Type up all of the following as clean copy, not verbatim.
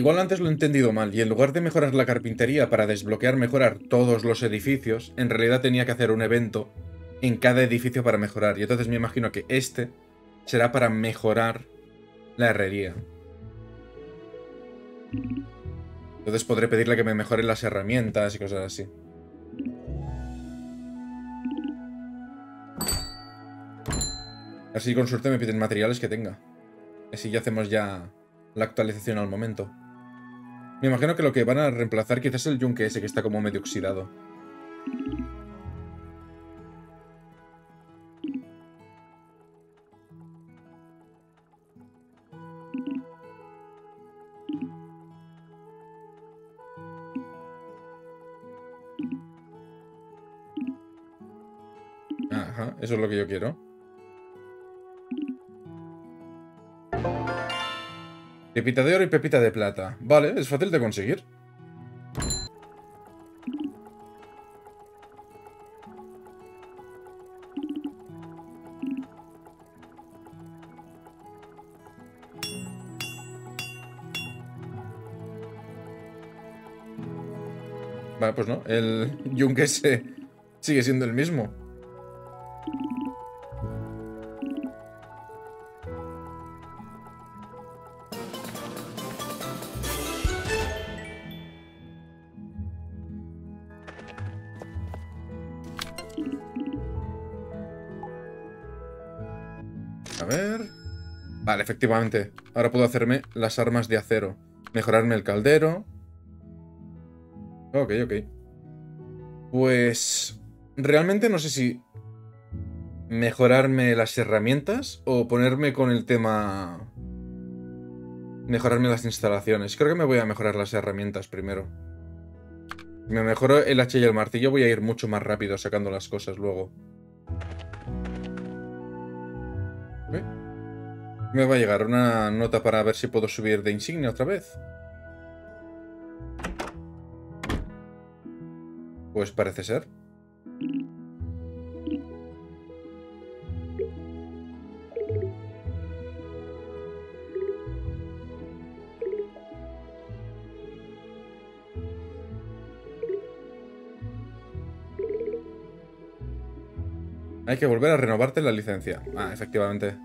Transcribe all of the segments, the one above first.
Igual antes lo he entendido mal, y en lugar de mejorar la carpintería para desbloquear mejorar todos los edificios, en realidad tenía que hacer un evento en cada edificio para mejorar, y entonces me imagino que este será para mejorar la herrería. Entonces podré pedirle que me mejoren las herramientas y cosas así. Así con suerte me piden materiales que tenga. Así ya hacemos ya la actualización al momento. Me imagino que lo que van a reemplazar quizás es el yunque ese que está como medio oxidado. Ajá, eso es lo que yo quiero. Pepita de oro y pepita de plata. Vale, es fácil de conseguir. Vale, pues no. El yunque ese sigue siendo el mismo. Vale, efectivamente. Ahora puedo hacerme las armas de acero. Mejorarme el caldero. Ok, ok. Pues... realmente no sé si... mejorarme las herramientas o ponerme con el tema... mejorarme las instalaciones. Creo que me voy a mejorar las herramientas primero. Si me mejoro el hacha y el martillo, voy a ir mucho más rápido sacando las cosas luego. Ok. Me va a llegar una nota para ver si puedo subir de insignia otra vez. Pues parece ser. Hay que volver a renovarte la licencia. Ah, efectivamente.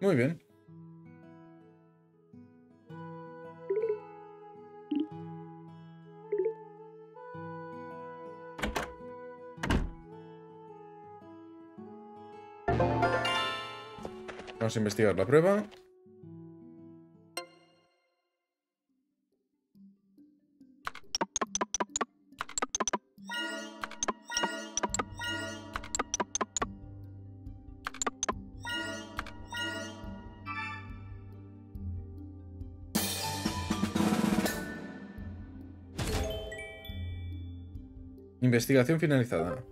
Muy bien. Vamos a investigar la prueba. Investigación finalizada.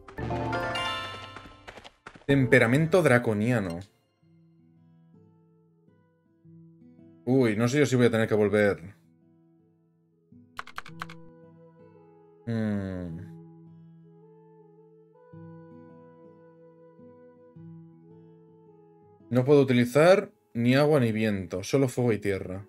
Temperamento draconiano. Uy, no sé yo si voy a tener que volver. No puedo utilizar ni agua ni viento, solo fuego y tierra.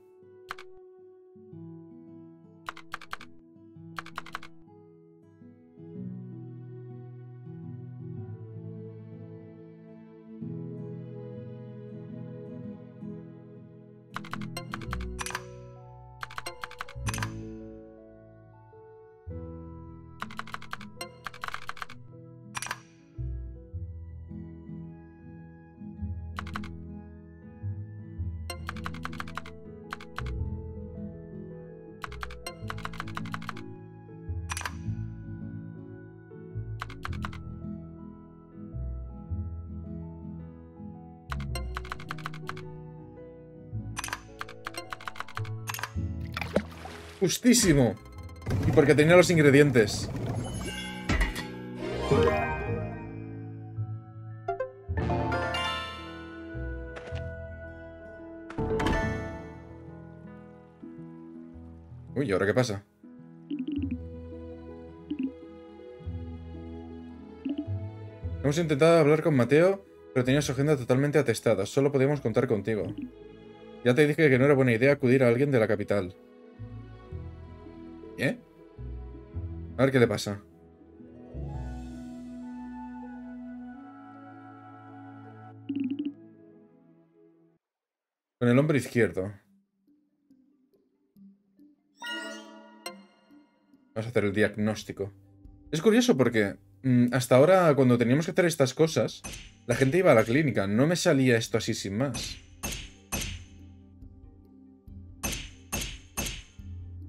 Justísimo. Y porque tenía los ingredientes. ahora qué pasa? Hemos intentado hablar con Mateo, pero tenía su agenda totalmente atestada. Solo podíamos contar contigo. Ya te dije que no era buena idea acudir a alguien de la capital. ¿Eh? A ver qué le pasa. Con el hombro izquierdo. Vamos a hacer el diagnóstico. Es curioso porque hasta ahora, cuando teníamos que hacer estas cosas, la gente iba a la clínica. No me salía esto así sin más.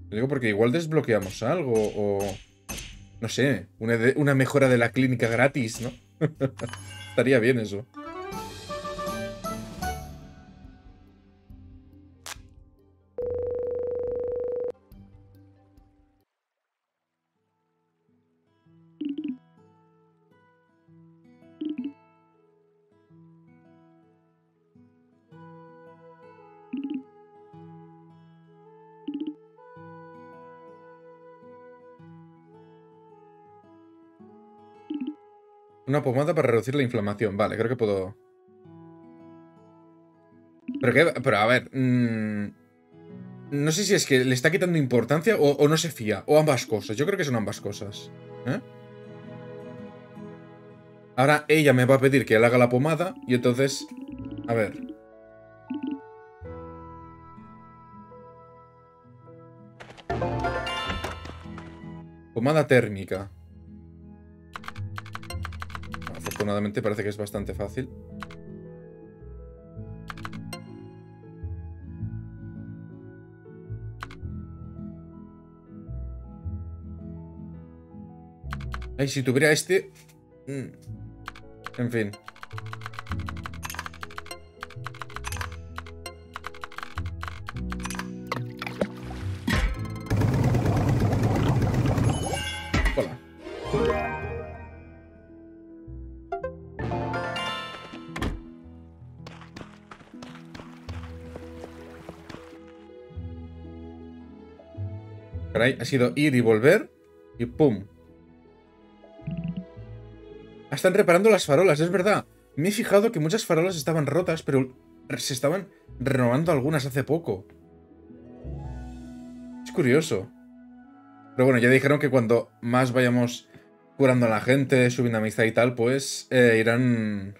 Lo digo porque igual desbloqueamos algo o... no sé, una mejora de la clínica gratis, ¿no? Estaría bien eso. Una pomada para reducir la inflamación. Vale, creo que puedo... ¿Pero qué? Pero a ver... no sé si es que le está quitando importancia o no se fía. O ambas cosas. Yo creo que son ambas cosas. ¿Eh? Ahora ella me va a pedir que le haga la pomada y entonces... a ver... pomada térmica. Afortunadamente parece que es bastante fácil. Ay, si tuviera este... En fin. Ha sido ir y volver y ¡pum! Están reparando las farolas, es verdad. Me he fijado que muchas farolas estaban rotas, pero se estaban renovando algunas hace poco. Es curioso. Pero bueno, ya dijeron que cuando más vayamos curando a la gente, subiendo amistad y tal, pues irán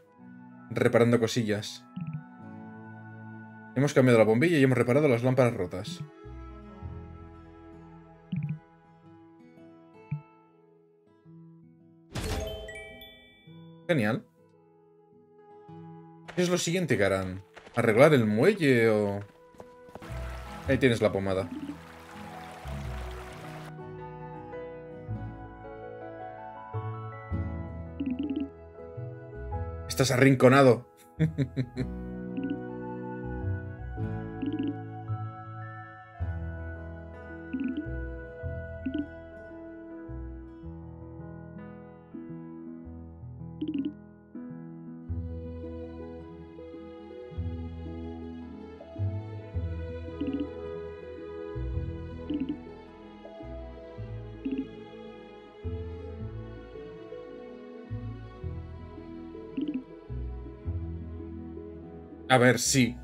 reparando cosillas. Hemos cambiado la bombilla y hemos reparado las lámparas rotas. Genial. ¿Qué es lo siguiente, Garan? ¿Arreglar el muelle o...? Ahí tienes la pomada. Estás arrinconado. A ver, sí.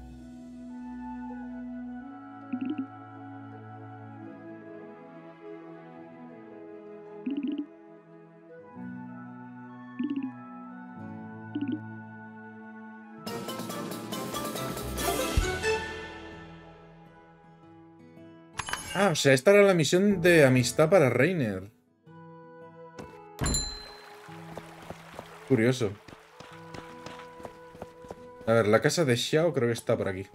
Ah, o sea, esta era la misión de amistad para Reiner. Curioso. A ver, la casa de Xiao creo que está por aquí.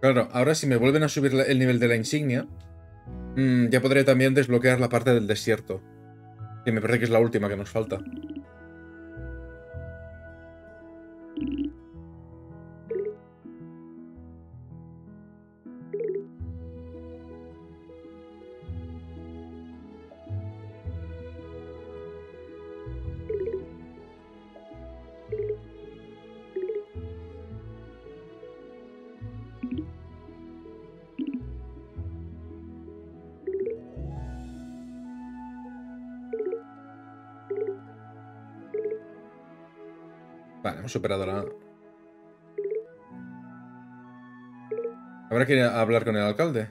Claro, ahora si me vuelven a subir el nivel de la insignia, ya podré también desbloquear la parte del desierto, que me parece que es la última que nos falta. Vale, hemos superado la... Habrá que ir a hablar con el alcalde.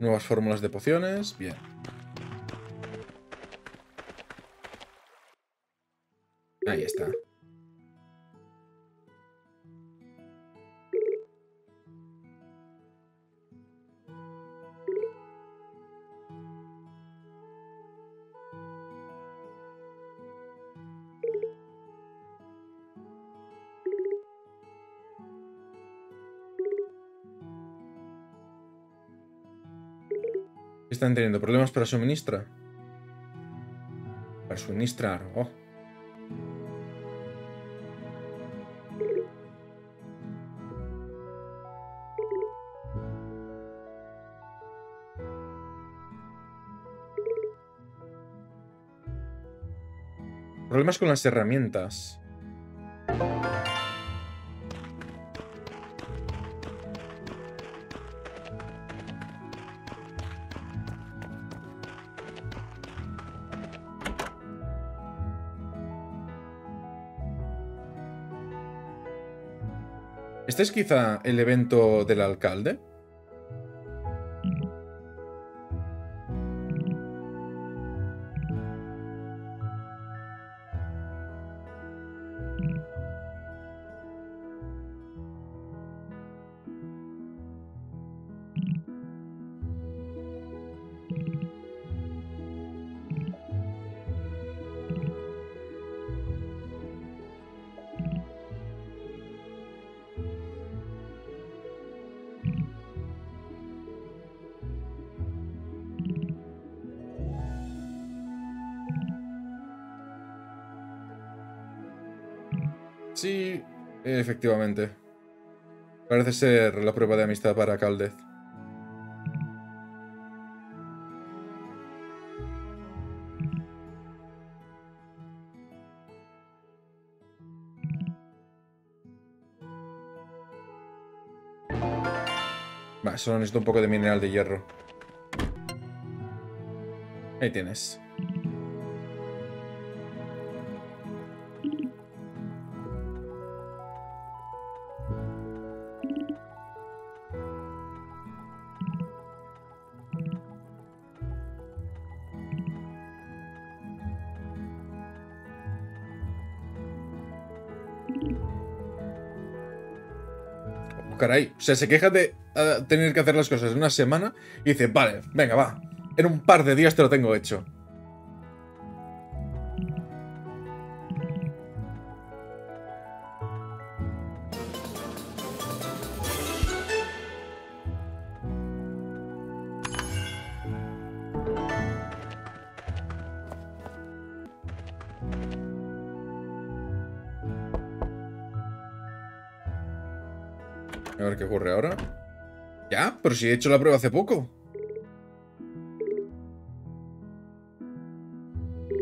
Nuevas fórmulas de pociones. Bien. Ahí está. Están teniendo problemas para suministrar. Oh. Problemas con las herramientas. ¿Este es quizá el evento del alcalde? Sí, efectivamente. Parece ser la prueba de amistad para Caldez. Va, solo necesito un poco de mineral de hierro. Ahí tienes. Caray, o sea, se queja de tener que hacer las cosas en una semana y dice, vale, venga, va, en un par de días te lo tengo hecho. A ver qué ocurre ahora. Ya, pero si he hecho la prueba hace poco.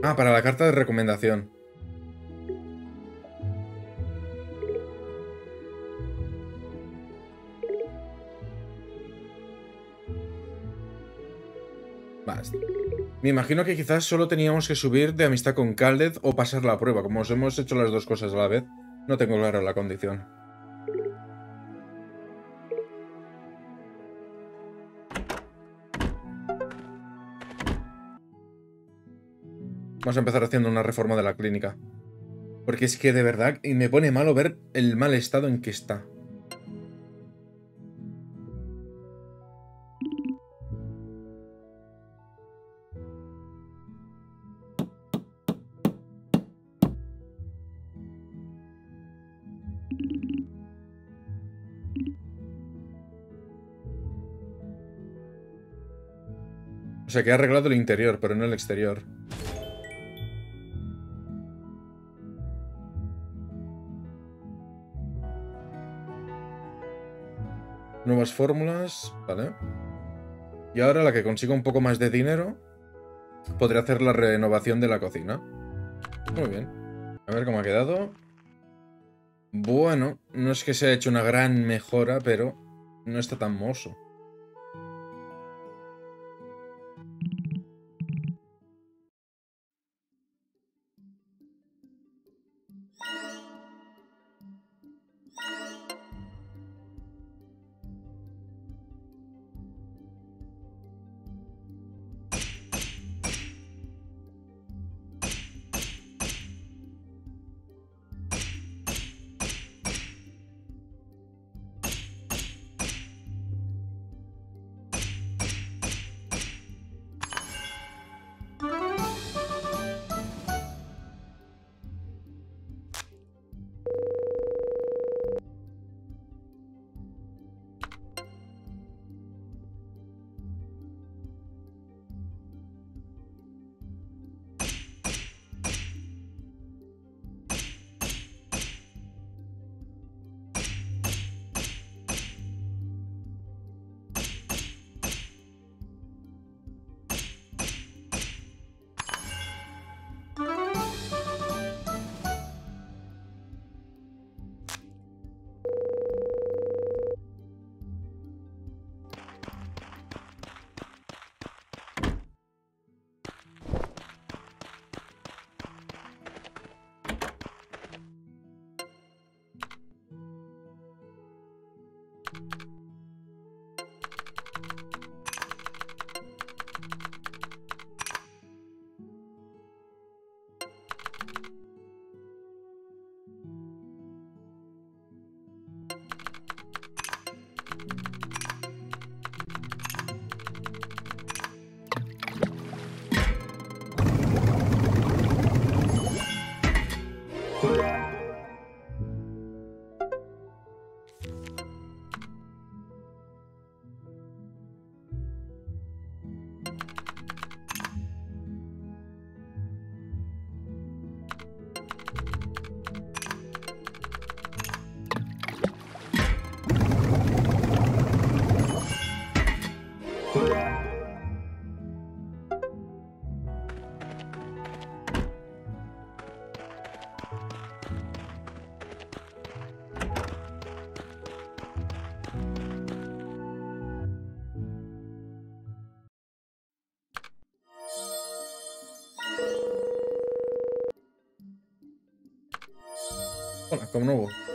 Ah, para la carta de recomendación. Basta. Me imagino que quizás solo teníamos que subir de amistad con Caldez o pasar la prueba. Como os hemos hecho las dos cosas a la vez, no tengo claro la condición. Vamos a empezar haciendo una reforma de la clínica. Porque es que de verdad me pone malo ver el mal estado en que está. O sea que ha arreglado el interior, pero no el exterior. Nuevas fórmulas, vale. Y ahora la que consiga un poco más de dinero, podré hacer la renovación de la cocina. Muy bien. A ver cómo ha quedado. Bueno, no es que se haya hecho una gran mejora, pero no está tan mozo. Hola, como nuevo.